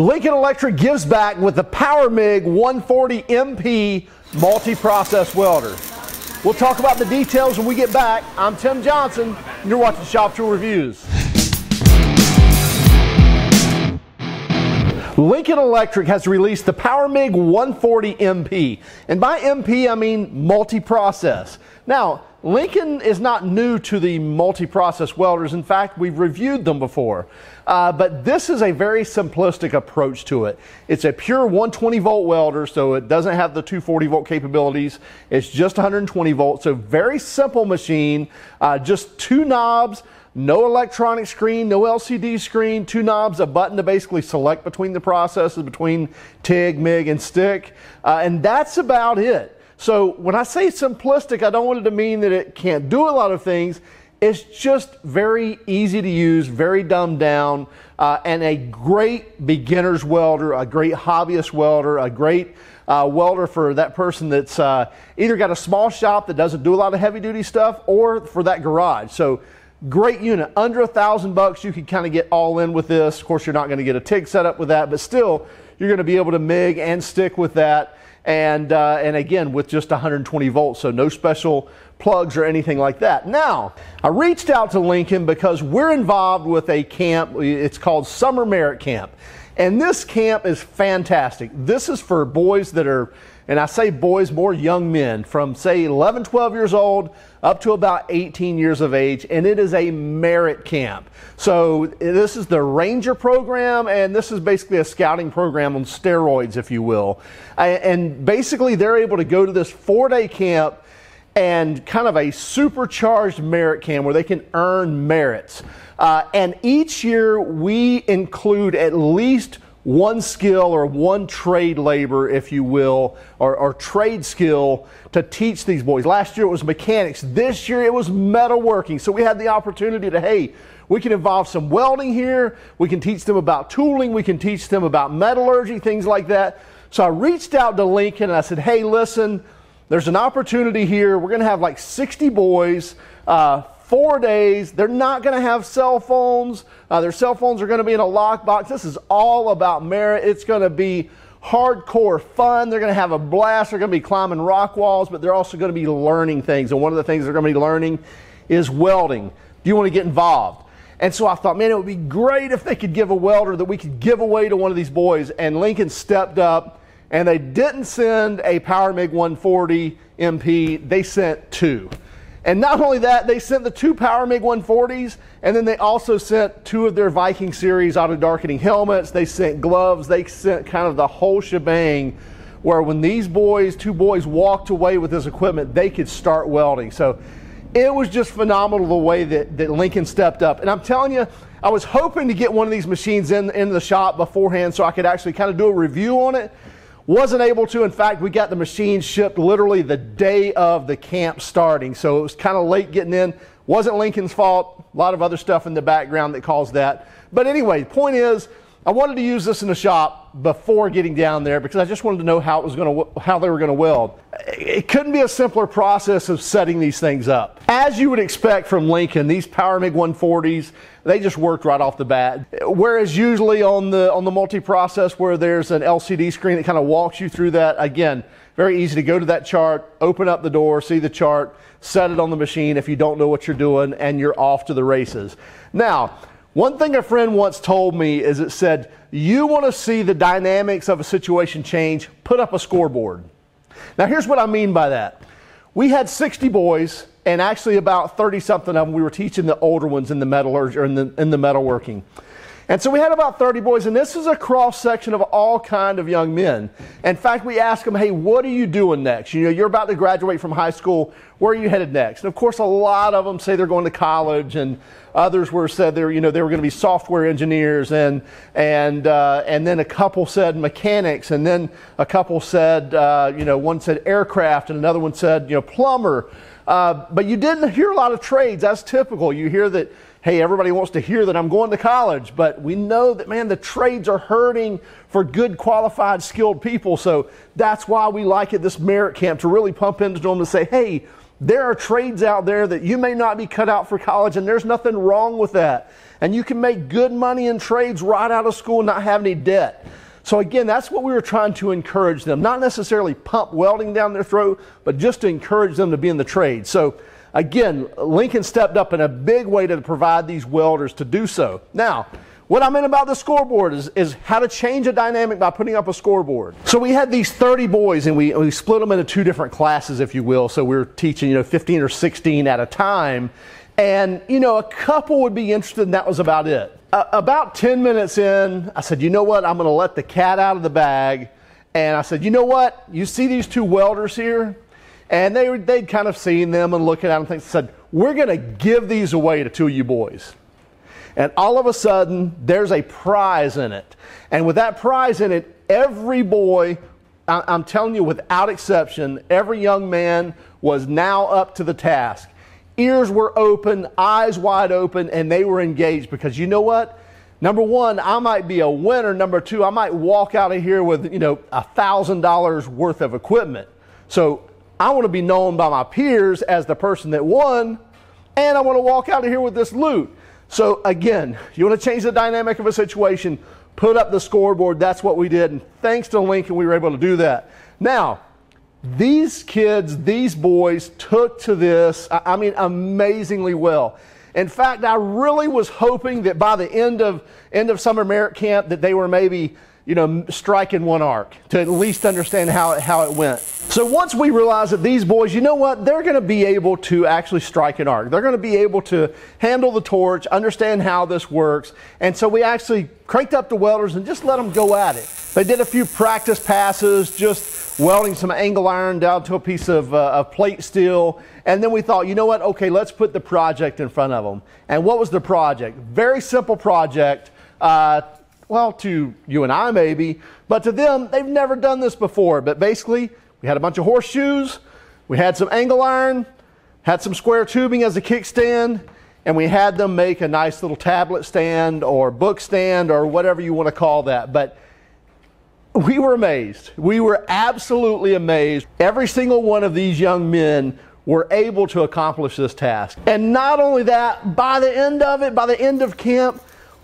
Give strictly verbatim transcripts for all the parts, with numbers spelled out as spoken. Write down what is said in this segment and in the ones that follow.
Lincoln Electric gives back with the Power MIG one forty M P multi-process welder. We'll talk about the details when we get back. I'm Tim Johnson, and you're watching Shop Tool Reviews. Lincoln Electric has released the Power MIG one forty M P, and by M P I mean multi-process. Now, Lincoln is not new to the multi-process welders. In fact, we've reviewed them before, uh, but this is a very simplistic approach to it. It's a pure one twenty volt welder, so it doesn't have the two forty volt capabilities. It's just one hundred twenty volts, so very simple machine, uh, just two knobs. No electronic screen, no L C D screen, two knobs, a button to basically select between the processes, between TIG, MIG, and stick, uh, and that's about it. So when I say simplistic, I don't want it to mean that it can't do a lot of things. It's just very easy to use, very dumbed down, uh, and a great beginner's welder, a great hobbyist welder, a great uh, welder for that person that's uh, either got a small shop that doesn't do a lot of heavy duty stuff, or for that garage. So great unit, under a thousand bucks, you can kind of get all in with this. Of course, you're not going to get a TIG setup with that, but still, you're going to be able to MIG and stick with that. And uh, and again, with just one hundred twenty volts, so no special plugs or anything like that. Now, I reached out to Lincoln because we're involved with a camp. It's called Summer Merit Camp, and this camp is fantastic. This is for boys that are, and I say boys, more young men, from say eleven, twelve years old up to about eighteen years of age, and it is a merit camp. So this is the Ranger program, and this is basically a scouting program on steroids, if you will. And basically they're able to go to this four-day camp and kind of a supercharged merit camp where they can earn merits. Uh, and each year we include at least one skill or one trade labor, if you will, or, or trade skill to teach these boys. Last year it was mechanics. This year it was metalworking. So we had the opportunity to, hey, we can involve some welding here. We can teach them about tooling. We can teach them about metallurgy, things like that. So I reached out to Lincoln and I said, hey, listen, there's an opportunity here. We're going to have like sixty boys, uh, four days. They're not going to have cell phones. Uh, their cell phones are going to be in a lockbox. This is all about merit. It's going to be hardcore fun. They're going to have a blast. They're going to be climbing rock walls, but they're also going to be learning things. And one of the things they're going to be learning is welding. Do you want to get involved? And so I thought, man, it would be great if they could give a welder that we could give away to one of these boys. And Lincoln stepped up. And they didn't send a Power MIG one forty M P, they sent two. And not only that, they sent the two Power MIG one forties, and then they also sent two of their Viking series auto-darkening helmets, they sent gloves, they sent kind of the whole shebang, where when these boys, two boys walked away with this equipment, they could start welding. So it was just phenomenal the way that, that Lincoln stepped up. And I'm telling you, I was hoping to get one of these machines in, in the shop beforehand so I could actually kind of do a review on it. Wasn't able to. In fact, we got the machine shipped literally the day of the camp starting, so it was kind of late getting in. Wasn't Lincoln's fault. A lot of other stuff in the background that caused that. But anyway, the point is, I wanted to use this in the shop before getting down there because I just wanted to know how it was going to, how they were going to weld. It couldn't be a simpler process of setting these things up. As you would expect from Lincoln, these Power MIG one forties, they just worked right off the bat. Whereas usually on the on the multi-process where there's an L C D screen that kind of walks you through that, again, very easy to go to that chart, open up the door, see the chart, set it on the machine if you don't know what you're doing, and you're off to the races. Now, one thing a friend once told me is it said, you want to see the dynamics of a situation change, put up a scoreboard. Now here's what I mean by that. We had sixty boys, and actually about thirty something of them, we were teaching the older ones in the metallurgy or in the, in the metalworking. And so we had about thirty boys, and this is a cross section of all kind of young men. In fact, we asked them, hey, what are you doing next? You know, you're about to graduate from high school. Where are you headed next? And of course, a lot of them say they're going to college, and others were said they're, you know, they were going to be software engineers, and and uh, and then a couple said mechanics, and then a couple said, uh, you know, one said aircraft, and another one said, you know, plumber. Uh, but you didn't hear a lot of trades. That's typical. You hear that, hey, everybody wants to hear that I'm going to college, but we know that, man, the trades are hurting for good, qualified, skilled people. So that's why we like it, this merit camp, to really pump into them to say, hey, There are trades out there that you may not be cut out for college, and there's nothing wrong with that. And you can make good money in trades right out of school and not have any debt. So again, that's what we were trying to encourage them. Not necessarily pump welding down their throat, but just to encourage them to be in the trade. So again, Lincoln stepped up in a big way to provide these welders to do so. Now, what I meant about the scoreboard is, is how to change a dynamic by putting up a scoreboard. So we had these thirty boys, and we, we split them into two different classes, if you will. So we were teaching, you know, fifteen or sixteen at a time. And, you know, a couple would be interested, and that was about it. Uh, about ten minutes in, I said, you know what, I'm going to let the cat out of the bag. And I said, you know what, you see these two welders here? And they, they'd kind of seen them and looking at them, and said, we're going to give these away to two of you boys. And all of a sudden, there's a prize in it. And with that prize in it, every boy, I I'm telling you without exception, every young man was now up to the task. Ears were open, eyes wide open, and they were engaged because you know what? Number one, I might be a winner. Number two, I might walk out of here with, you know, a thousand dollars worth of equipment. So I want to be known by my peers as the person that won, and I want to walk out of here with this loot. So again, you want to change the dynamic of a situation, put up the scoreboard. That's what we did. And thanks to Lincoln, we were able to do that. Now, these kids, these boys took to this, I mean, amazingly well. In fact, I really was hoping that by the end of, end of Summer Merit Camp that they were maybe, you know, striking one arc to at least understand how it, how it went. So once we realized that these boys, you know what, they're going to be able to actually strike an arc. They're going to be able to handle the torch, understand how this works. And so we actually cranked up the welders and just let them go at it. They did a few practice passes, just welding some angle iron down to a piece of, uh, of plate steel. And then we thought, you know what, okay, let's put the project in front of them. And what was the project? Very simple project. Uh, Well, to you and I maybe, but to them, they've never done this before. But basically, we had a bunch of horseshoes, we had some angle iron, had some square tubing as a kickstand, and we had them make a nice little tablet stand or book stand or whatever you want to call that. But we were amazed. We were absolutely amazed. Every single one of these young men were able to accomplish this task. And not only that, by the end of it, by the end of camp,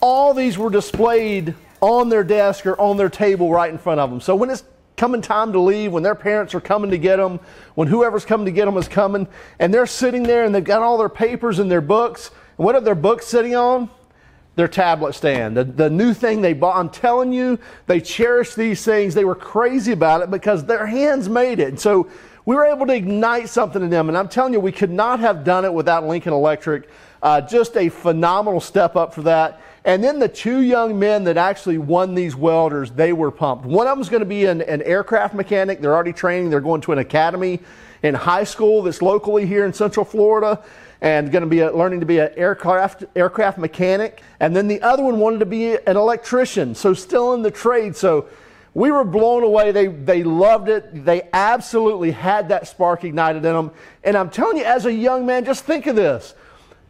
all these were displayed on their desk or on their table right in front of them. So when it's coming time to leave, when their parents are coming to get them, when whoever's coming to get them is coming, and they're sitting there and they've got all their papers and their books, and what are their books sitting on? Their tablet stand, the, the new thing they bought. I'm telling you, they cherished these things. They were crazy about it because their hands made it. And so we were able to ignite something in them. And I'm telling you, we could not have done it without Lincoln Electric. Uh, just a phenomenal step up for that. And then the two young men that actually won these welders, they were pumped. One of them is going to be an, an aircraft mechanic. They're already training. They're going to an academy in high school that's locally here in Central Florida and going to be a, learning to be an aircraft, aircraft mechanic. And then the other one wanted to be an electrician, so still in the trade. So we were blown away. They, they loved it. They absolutely had that spark ignited in them. And I'm telling you, as a young man, just think of this.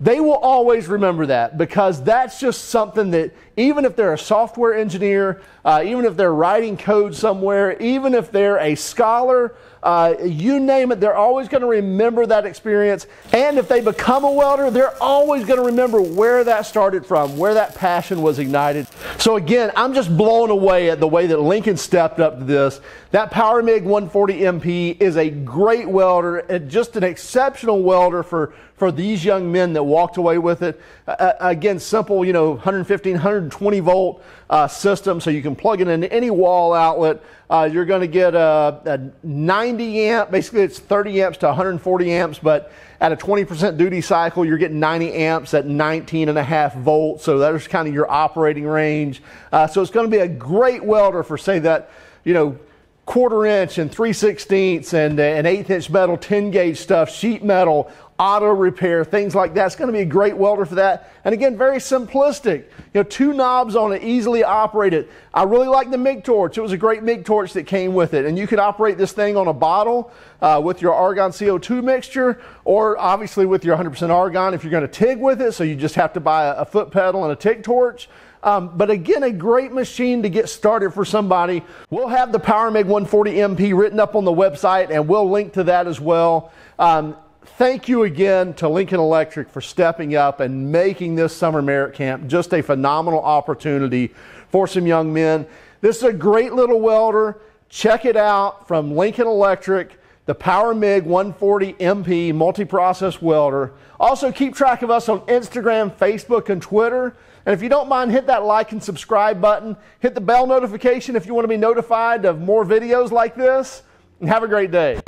They will always remember that because that's just something that even if they're a software engineer, uh, even if they're writing code somewhere, even if they're a scholar, uh, you name it, they're always going to remember that experience. And if they become a welder, they're always going to remember where that started from, where that passion was ignited. So again, I'm just blown away at the way that Lincoln stepped up to this. That Power MIG one forty M P is a great welder, and just an exceptional welder for for these young men that walked away with it. Uh, again, simple, you know, one fifteen, one twenty volt uh, system, so you can plug it into any wall outlet. Uh, you're going to get a, a ninety amp, basically it's thirty amps to one forty amps, but at a twenty percent duty cycle, you're getting ninety amps at nineteen and a half volts, so that is kind of your operating range. Uh, so it's going to be a great welder for, say, that, you know, quarter inch and three sixteenths and an eighth inch metal, ten gauge stuff, sheet metal, auto repair, things like that. It's going to be a great welder for that. And again, very simplistic. You know, two knobs on it, easily operated. I really like the MIG torch. It was a great MIG torch that came with it. And you could operate this thing on a bottle uh, with your argon C O two mixture, or obviously with your one hundred percent argon if you're going to TIG with it. So you just have to buy a, a foot pedal and a TIG torch. Um, but again, a great machine to get started for somebody. We'll have the Power MIG one forty M P written up on the website, and we'll link to that as well. Um, Thank you again to Lincoln Electric for stepping up and making this Summer Merit Camp just a phenomenal opportunity for some young men. This is a great little welder. Check it out from Lincoln Electric, the Power MIG one forty M P multi-process welder. Also keep track of us on Instagram, Facebook, and Twitter. And if you don't mind, hit that like and subscribe button. Hit the bell notification if you want to be notified of more videos like this. And have a great day.